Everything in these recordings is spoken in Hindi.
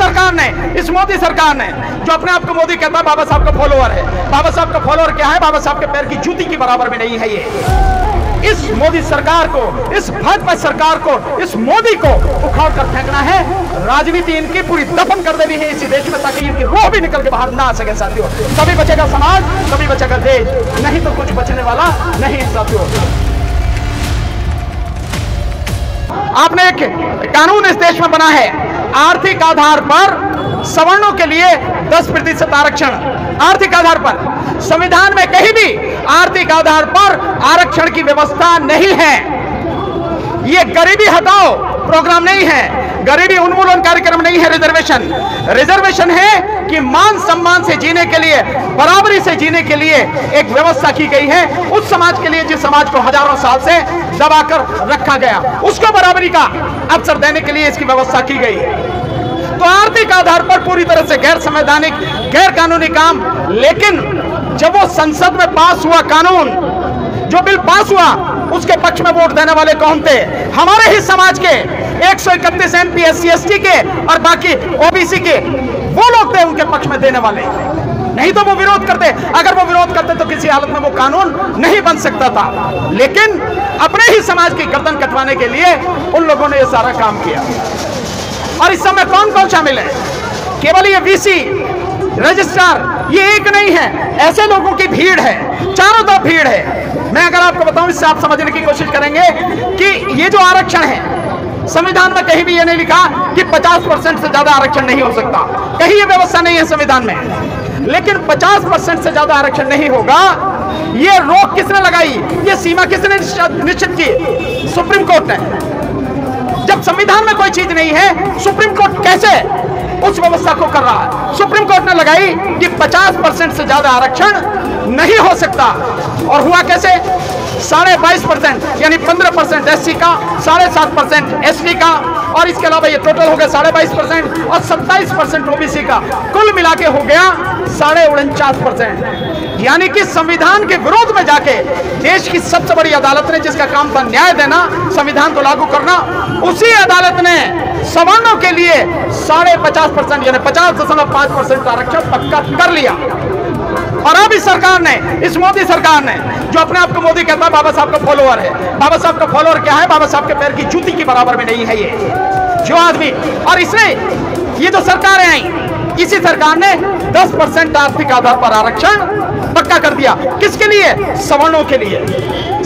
सरकार ने, इस मोदी सरकार ने, जो अपने आप को मोदी कहता है, बाबा साहब का फॉलोअर है। बाबा साहब का फॉलोअर क्या है? बाबा साहब के पैर की जूती के बराबर भी नहीं है ये। इस मोदी सरकार को, इस भाजपा सरकार को, इस मोदी को उखाड़ कर फेंकना है। राजनीति इनकी पूरी दफन कर देनी है इसी देश में, ताकि इनकी रूह भी निकल के बाहर ना आ सके साथियों। तभी बचेगा समाज, तभी बचेगा देश, नहीं तो कुछ बचने वाला नहीं साथियों। आपने एक कानून इस देश में बना है, आर्थिक आधार पर सवर्णों के लिए 10% आरक्षण। आर्थिक आधार पर संविधान में कहीं भी आर्थिक आधार पर आरक्षण की व्यवस्था नहीं है। यह गरीबी हटाओ प्रोग्राम नहीं है, गरीबी उन्मूलन कार्यक्रम नहीं है। रिजर्वेशन रिजर्वेशन है कि मान सम्मान से जीने के लिए, बराबरी से जीने के लिए एक व्यवस्था की गई है उस समाज के लिए जिस समाज को हजारों साल से दबाकर रखा गया, उसको बराबरी का अवसर देने के लिए इसकी व्यवस्था की गई है। तो आर्थिक आधार पर पूरी तरह से गैर संवैधानिक, गैर कानूनी काम। लेकिन जब वो संसद में पास हुआ कानून, जो बिल पास हुआ, उसके पक्ष में वोट देने वाले कौन थे? हमारे ही समाज के 131 एमपी एससी एसटी के और बाकी ओबीसी के वो लोग थे उनके पक्ष में देने वाले। नहीं तो वो विरोध करते, अगर वो विरोध करते तो किसी हालत में वो कानून नहीं बन सकता था। लेकिन अपने ही समाज की गर्दन कटवाने के लिए उन लोगों ने यह सारा काम किया। और इस समय कौन कौन शामिल है? केवल ये वी-सी, रजिस्ट्रार, ये एक नहीं है, ऐसे लोगों की भीड़ है, चारों तरफ भीड़ है। मैं अगर आपको बताऊं, इससे आप समझने की कोशिश करेंगे कि ये जो आरक्षण है, संविधान में कहीं भी ये नहीं लिखा कि 50% से ज्यादा आरक्षण नहीं हो सकता, कहीं ये व्यवस्था नहीं है संविधान में। लेकिन 50% से ज्यादा आरक्षण नहीं होगा, ये रोक किसने लगाई? ये सीमा किसने निश्चित की? सुप्रीम कोर्ट ने। जब संविधान में कोई चीज नहीं है, सुप्रीम कोर्ट कैसे उस व्यवस्था को कर रहा है? सुप्रीम कोर्ट ने लगाई कि 50% से ज्यादा आरक्षण नहीं हो सकता। और हुआ कैसे? 22.5% यानी 15% एससी का, 7.5% एसटी का, और इसके अलावा ये टोटल हो गया 22.5% और 27% ओबीसी का, कुल मिला के हो गया 49.5%। यानी कि संविधान के विरोध में जाके देश की सबसे बड़ी अदालत ने, जिसका काम था न्याय देना, संविधान को लागू करना, उसी अदालत ने सवर्णों के लिए 50.5% यानी 50.5% आरक्षण पक्का कर लिया। और अब इस सरकार ने, इस मोदी सरकार ने, जो अपने आप को मोदी कहता है, बाबा साहब का फॉलोअर है। बाबा साहब का फॉलोअर क्या है? बाबा साहब के पैर की जूती के बराबर में नहीं है ये जो आदमी। और इसने, ये जो सरकारें आई, इसी सरकार ने 10% आर्थिक आधार पर आरक्षण पक्का कर दिया। किसके लिए? सवर्णों के लिए।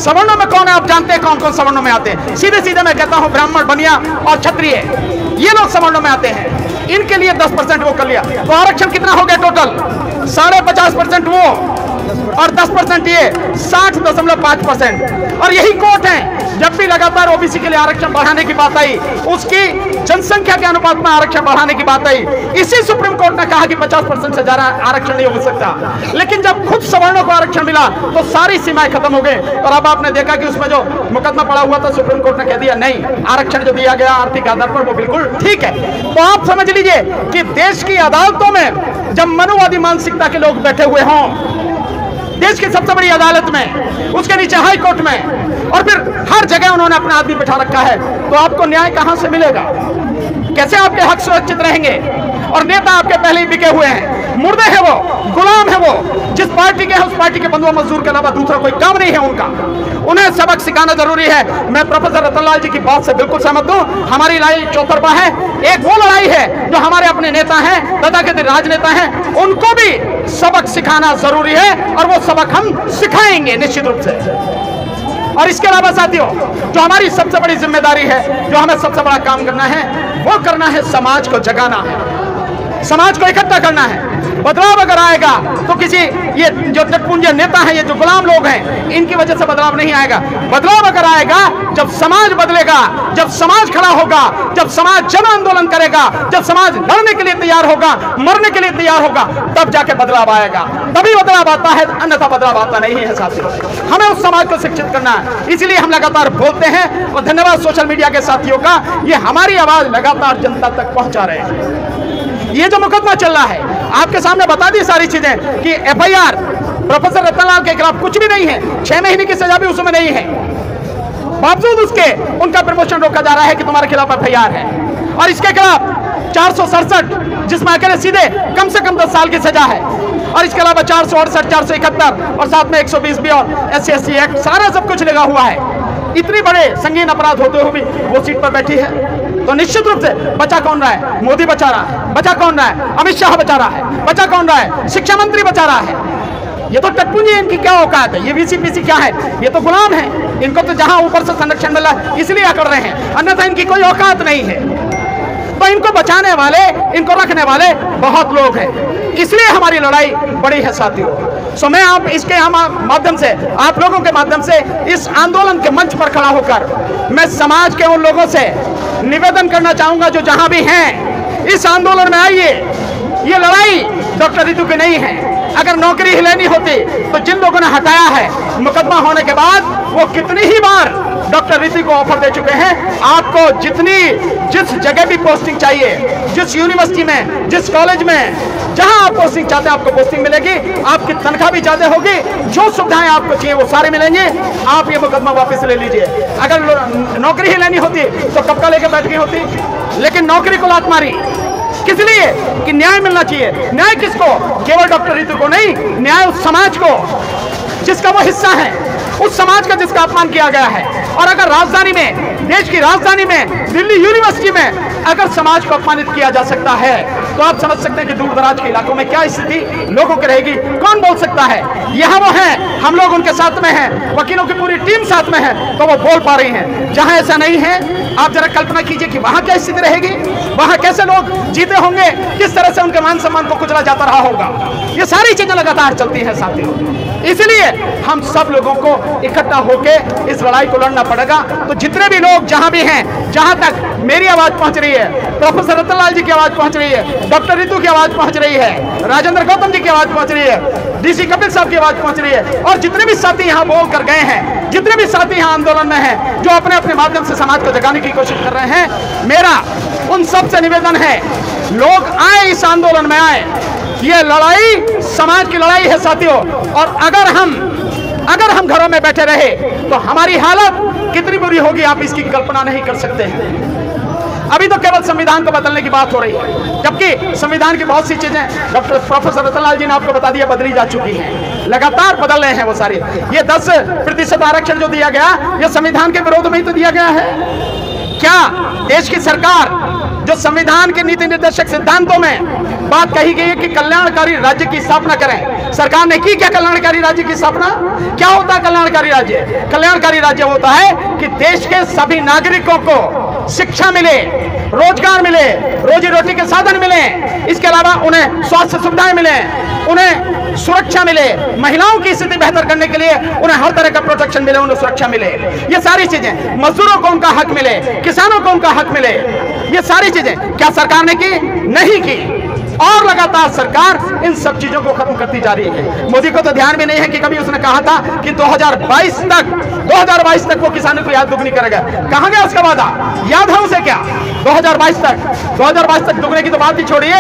सवर्णों में कौन है? आप जानते हैं कौन कौन सवर्णों में आते हैं। सीधे सीधे मैं कहता हूं, ब्राह्मण, बनिया और क्षत्रिय, ये लोग सवर्णों में आते हैं। इनके लिए 10% वो कर लिया, तो आरक्षण कितना हो गया टोटल? 50.5% वो और 10% ये, 60.5%। और यही कोर्ट है, जब भी लगातार ओबीसी के लिए आरक्षण बढ़ाने की बात आई, उसकी जनसंख्या के अनुपात में आरक्षण बढ़ाने की बात आई, इसी सुप्रीम कोर्ट ने कहा कि 50% से ज्यादा आरक्षण नहीं हो सकता। लेकिन जब खुद सवर्णों को आरक्षण मिला तो सारी सीमाएं खत्म हो गई। और अब आपने देखा कि उसमें जो मुकदमा पड़ा हुआ था, सुप्रीम कोर्ट ने कह दिया नहीं, आरक्षण जो दिया गया आर्थिक आधार पर वो बिल्कुल ठीक है। तो आप समझ लीजिए कि देश की अदालतों में जब मनुवादी मानसिकता के लोग बैठे हुए हों, देश की सबसे बड़ी अदालत में, उसके नीचे हाई कोर्ट में, और फिर हर जगह उन्होंने अपना आदमी बिठा रखा है, तो आपको न्याय कहां से मिलेगा? कैसे आपके हक सुरक्षित रहेंगे? और नेता आपके पहले ही बिके हुए हैं, मुर्दे हैं वो, गुलाम है वो। जिस पार्टी के हैं उस पार्टी के बंधुआ मजदूर के अलावा दूसरा कोई काम नहीं है उनका। उन्हें सबक सिखाना जरूरी है। मैं प्रोफेसर रतनलाल जी की बात से बिल्कुल सहमत हूं। हमारी लड़ाई चौतरफा है। एक वो लड़ाई है जो हमारे अपने नेता हैं, तथाकथित राजनेता हैं, उनको भी सबक सिखाना जरूरी है, और वो सबक हम सिखाएंगे निश्चित रूप से। और इसके अलावा साथियों, जो हमारी सबसे बड़ी जिम्मेदारी है, जो हमें सबसे बड़ा काम करना है, वो करना है समाज को जगाना है, समाज को इकट्ठा करना है। बदलाव अगर आएगा तो किसी, ये जो टटपुंजे नेता हैं, ये जो गुलाम लोग हैं, इनकी वजह से बदलाव नहीं आएगा। बदलाव अगर आएगा जब समाज बदलेगा, जब समाज खड़ा होगा, जब समाज जन आंदोलन करेगा, जब समाज लड़ने के लिए तैयार होगा, मरने के लिए तैयार होगा, तब जाके बदलाव आएगा। तभी बदलाव आता है, अन्यथा बदलाव आता नहीं है साथियों। हमें उस समाज को शिक्षित करना है, इसलिए हम लगातार बोलते हैं। और धन्यवाद सोशल मीडिया के साथियों का, ये हमारी आवाज लगातार जनता तक पहुंचा रहे हैं। ये जो मुकदमा चल रहा है, आपके सामने बता दी सारी चीजें कि एफआईआर प्रोफेसर रतनलाल के खिलाफ कुछ भी नहीं है, 6 महीने की सजा भी उसमें नहीं है, बावजूद उसके उनका प्रमोशन रोका जा रहा है कि तुम्हारे खिलाफ एफआईआर है। और इसके खिलाफ 467 जिसमें अकेले सीधे कम से कम 10 साल की सजा है, और इसके अलावा 468, 471 और साथ में 120 भी और एससी एक्ट सारा सब कुछ लगा हुआ है। इतने बड़े संगीन अपराध होते हुए भी वो सीट पर बैठी है, तो निश्चित रूप से बचा कौन रहा है? मोदी बचा रहा है। बचा कौन रहा है? अमित शाह बचा रहा है। बचा कौन रहा है? शिक्षा मंत्री बचा रहा है। ये तो टटपुंजी, इनकी क्या औकात है? ये बीसीपीसी क्या है? ये तो गुलाम है। इनको तो जहां ऊपर से संरक्षण मिला इसलिए अकड़ रहे हैं, अन्यथा इनकी कोई औकात नहीं है। तो इनको बचाने वाले, इनको रखने वाले बहुत लोग हैं, इसलिए हमारी लड़ाई बड़ी है साथियों। सो मैं आप इसके माध्यम से, आप लोगों के माध्यम से, इस आंदोलन के मंच पर खड़ा होकर मैं समाज के उन लोगों से निवेदन करना चाहूँगा जो जहाँ भी हैं इस आंदोलन में आइए। ये लड़ाई डॉक्टर ऋतु की नहीं है। अगर नौकरी ही लेनी होती तो जिन लोगों ने हटाया है मुकदमा होने के बाद, वो कितनी ही बार डॉक्टर ऋतु को ऑफर दे चुके हैं। आपको जिस जगह भी पोस्टिंग चाहिए, जिस यूनिवर्सिटी में, जिस कॉलेज में, जहां आप पोस्टिंग चाहते हैं आपको पोस्टिंग मिलेगी, आपकी तनख्वाह भी ज्यादा होगी, जो सुविधाएं आपको चाहिए वो सारे मिलेंगे। आप ये मुकदमा वापस ले लीजिए। अगर नौकरी ही लेनी होती तो कब का लेकर बैठ गई होती, लेकिन नौकरी को लात मारी किस लिए? कि न्याय मिलना चाहिए। न्याय किसको? केवल डॉक्टर ऋतु को नहीं, न्याय उस समाज को जिसका वो हिस्सा है, उस समाज का जिसका अपमान किया गया है। और अगर राजधानी में, देश की राजधानी में, दिल्ली यूनिवर्सिटी में अगर समाज को अपमानित किया जा सकता है, तो आप समझ सकते हैं कि दूर दराज के इलाकों में क्या स्थिति लोगों की रहेगी। कौन बोल सकता है? यहाँ वो हैं, हम लोग उनके साथ में हैं, वकीलों की पूरी टीम साथ में है, तो वो बोल पा रही हैं। जहाँ ऐसा नहीं है, आप जरा कल्पना कीजिए कि वहाँ क्या स्थिति रहेगी, वहाँ कैसे लोग जीते होंगे, किस तरह से उनके मान सम्मान को कुचला जाता रहा होगा। ये सारी चीजें लगातार चलती हैं साथियों। इसलिए हम सब लोगों को इकट्ठा होकर इस लड़ाई को लड़ना पड़ेगा। तो जितने भी लोग जहाँ भी हैं, जहाँ तक मेरी आवाज़ पहुँच रही है, प्रोफेसर रतनलाल जी की आवाज़ पहुँच रही है, डॉक्टर ऋतु की आवाज़ पहुँच रही है, राजेंद्र गौतम जी की आवाज़ पहुँच रही है, डीसी कपिल साहब की आवाज़ पहुँच रही है, और जितने भी साथी यहाँ बोल कर गए हैं, जितने भी साथी यहाँ आंदोलन में हैं, जो अपने अपने माध्यम से समाज को जगाने की कोशिश कर रहे हैं, मेरा उन सबसे निवेदन है, लोग आए, इस आंदोलन में आए। ये लड़ाई समाज की लड़ाई है साथियों। और अगर हम घरों में बैठे रहे तो हमारी हालत कितनी बुरी होगी, आप इसकी कल्पना नहीं कर सकते हैं। अभी तो केवल संविधान को बदलने की बात हो रही है, जबकि संविधान की बहुत सी चीजें डॉक्टर प्रोफेसर रतनलाल जी ने आपको बता दिया बदली जा चुकी हैं, लगातार बदल रहे हैं वो सारी। ये 10% आरक्षण जो दिया गया, ये संविधान के विरोध में ही तो दिया गया है। क्या देश की सरकार जो संविधान के नीति निर्देशक सिद्धांतों में बात कही गई है कि कल्याणकारी राज्य की स्थापना करें, सरकार ने की क्या कल्याणकारी राज्य की स्थापना? क्या होता है कल्याणकारी राज्य? कल्याणकारी राज्य होता है कि देश के सभी नागरिकों को शिक्षा मिले, रोजगार मिले, रोजी रोटी के साधन मिले, इसके अलावा उन्हें स्वास्थ्य सुविधाएं मिले, उन्हें सुरक्षा मिले, महिलाओं की स्थिति बेहतर करने के लिए उन्हें हर तरह का प्रोटेक्शन मिले, उन्हें सुरक्षा मिले, ये सारी चीजें, मजदूरों को उनका हक मिले, किसानों को उनका हक मिले, ये सारी चीजें क्या सरकार ने की? नहीं की। और लगातार सरकार इन सब चीजों को खत्म करती जा रही है। मोदी को तो ध्यान में नहीं है कि कभी उसने कहा था कि 2022 तक वो किसानों को याद दुगनी करेगा। कहां गया उसका वादा? याद है उसे क्या? 2022 तक दुगने की तो बात ही छोड़िए।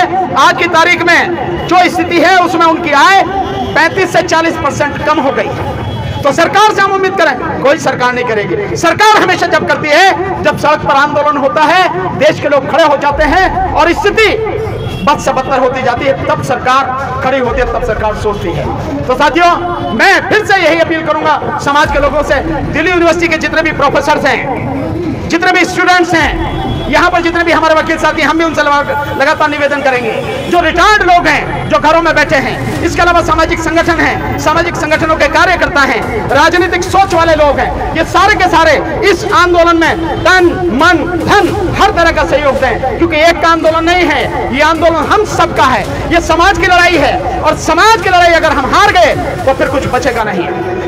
आज की तारीख में जो स्थिति है उसमें उनकी आय 35 से 40% कम हो गई। तो सरकार से हम उम्मीद करें? कोई सरकार नहीं करेगी। सरकार हमेशा जब करती है, जब सड़क पर आंदोलन होता है, देश के लोग खड़े हो जाते हैं और स्थिति बद से बदतर होती जाती है, तब सरकार खड़ी होती है, तब सरकार सोचती है। तो साथियों, मैं फिर से यही अपील करूंगा समाज के लोगों से, दिल्ली यूनिवर्सिटी के जितने भी प्रोफेसर हैं, जितने भी स्टूडेंट्स हैं, यहाँ पर जितने भी हमारे वकील साथी, हम भी उनसे लगातार निवेदन करेंगे। जो रिटायर्ड लोग हैं, जो घरों में बैठे हैं, इसके अलावा सामाजिक संगठन हैं, सामाजिक संगठनों के कार्यकर्ता हैं, राजनीतिक सोच वाले लोग हैं, ये सारे के सारे इस आंदोलन में तन मन धन हर तरह का सहयोग दें, क्योंकि एक का आंदोलन नहीं है, ये आंदोलन हम सबका है। ये समाज की लड़ाई है, और समाज की लड़ाई अगर हम हार गए तो फिर कुछ बचेगा नहीं।